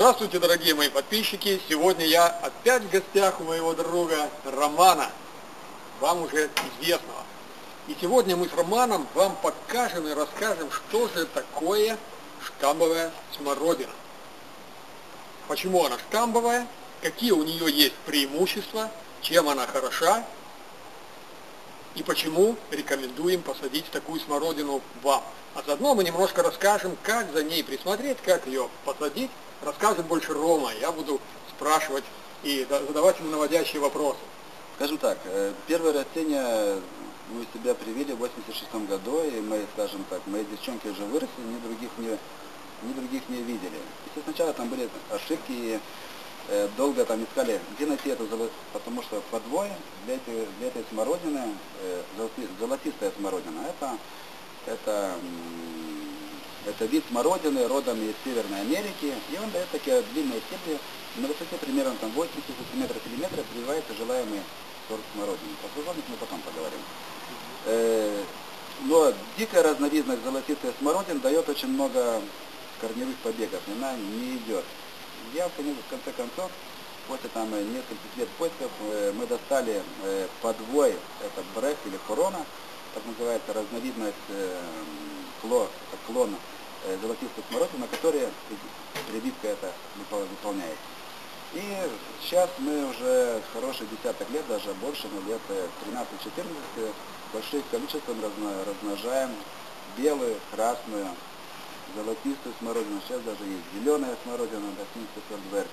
Здравствуйте, дорогие мои подписчики! Сегодня я опять в гостях у моего друга Романа, вам уже известного. И сегодня мы с Романом вам покажем и расскажем, что же такое штамбовая смородина. Почему она штамбовая, какие у нее есть преимущества, чем она хороша и почему рекомендуем посадить такую смородину вам. А заодно мы немножко расскажем, как за ней присмотреть, как ее посадить. Расскажет больше Рома, я буду спрашивать и задавать ему наводящие вопросы. Скажу так, первое растение мы себя привили в 86 году, и мы, скажем так, мои девчонки уже выросли, ни других не видели. Если сначала там были ошибки, и долго там искали, где найти эту золотистую, потому что подвое для этой смородины, золотистая смородина, это вид смородины, родом из Северной Америки, и он дает такие длинные стебли, на высоте примерно там 80 сантиметров, миллиметров прививается желаемый сорт смородины. Про служебных мы потом поговорим. Но дикая разновидность золотистых смородин дает очень много корневых побегов, и она не идет. Я, в конце концов, после там нескольких лет поисков, мы достали подвой, это Брехт или хурана, так называется разновидность, клон золотистых смородин, на которые прививка эта выполняется. И сейчас мы уже хороший десяток лет, даже больше, но лет 13-14, большим количеством размножаем белую, красную, золотистую смородину. Сейчас даже есть зеленая смородина, дохинская сорт.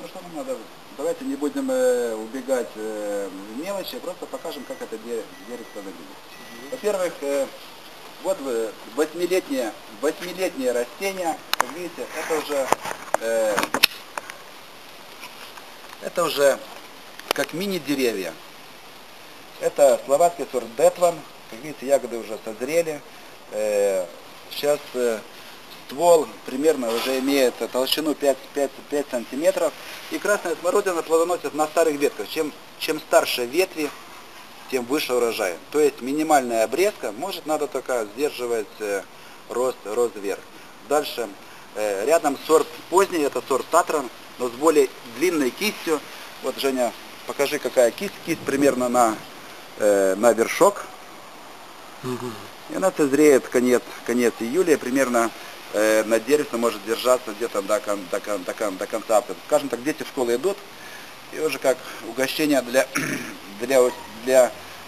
Ну что нам надо? Давайте не будем убегать в мелочи, просто покажем, как это дерево выглядит. Во-первых, вот восьмилетнее растение, как видите, это уже как мини-деревья. Это словацкий сорт Детван, как видите, ягоды уже созрели. Сейчас ствол примерно уже имеет толщину 5 сантиметров. И красная смородина плодоносит на старых ветках. Чем старше ветви, тем выше урожай. То есть минимальная обрезка, может, надо только сдерживать рост вверх. Дальше рядом сорт поздний, это сорт Татран, но с более длинной кистью. Вот, Женя, покажи, какая кисть. Кисть примерно на вершок. И она созреет конец июля, примерно на деревце может держаться где-то до конца августа. Скажем так, дети в школу идут, и уже как угощение для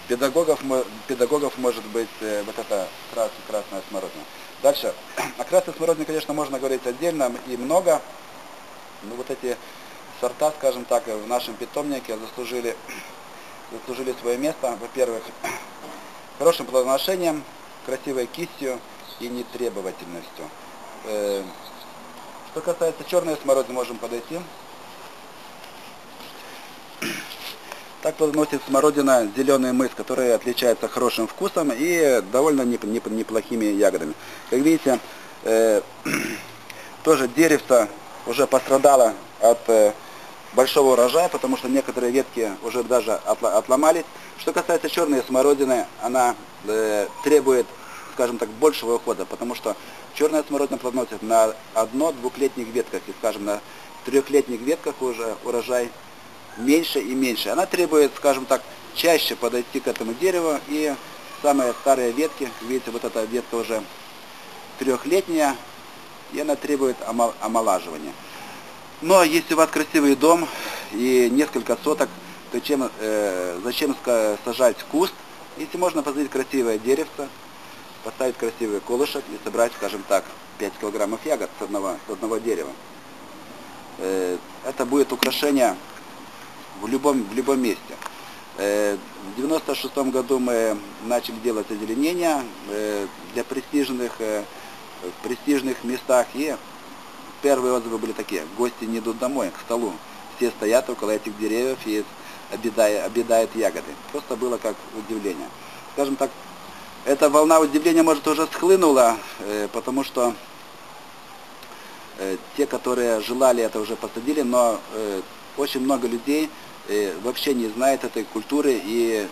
педагогов может быть вот эта красная смородина. Дальше. О красной смородине, конечно, можно говорить отдельно и много. Но вот эти сорта, скажем так, в нашем питомнике заслужили свое место. Во-первых, хорошим плодоношением, красивой кистью и нетребовательностью. Что касается черной смородины, можем подойти. Так плодоносит смородина зеленый мыс, который отличается хорошим вкусом и довольно неплохими ягодами. Как видите, тоже деревце уже пострадало от большого урожая, потому что некоторые ветки уже даже отломались. Что касается черной смородины, она требует, скажем так, большего ухода, потому что черная смородина плодоносит на 1-2-летних ветках, и, скажем, на 3-летних ветках уже урожай меньше и меньше. Она требует, скажем так, чаще подойти к этому дереву. И самые старые ветки, видите, вот эта ветка уже 3-летняя, и она требует омолаживания. Но если у вас красивый дом и несколько соток, то зачем сажать куст, если можно посадить красивое деревце, поставить красивый колышек и собрать, скажем так, 5 килограммов ягод с одного дерева. Это будет украшение в любом месте. В 96 году мы начали делать озеленение для престижных местах, и первые отзывы были такие: гости не идут домой, к столу. Все стоят около этих деревьев и обедают ягоды. Просто было как удивление. Скажем так, эта волна удивления, может, уже схлынула, потому что те, которые желали, это уже посадили, но очень много людей вообще не знает этой культуры, и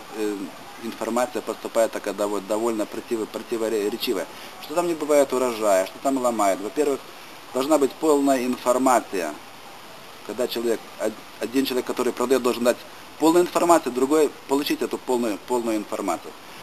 информация поступает такая довольно противоречивая. Что там не бывает урожая, что там ломает. Во-первых, должна быть полная информация. Когда человек, один человек, который продает, должен дать полную информацию, другой получить эту полную информацию.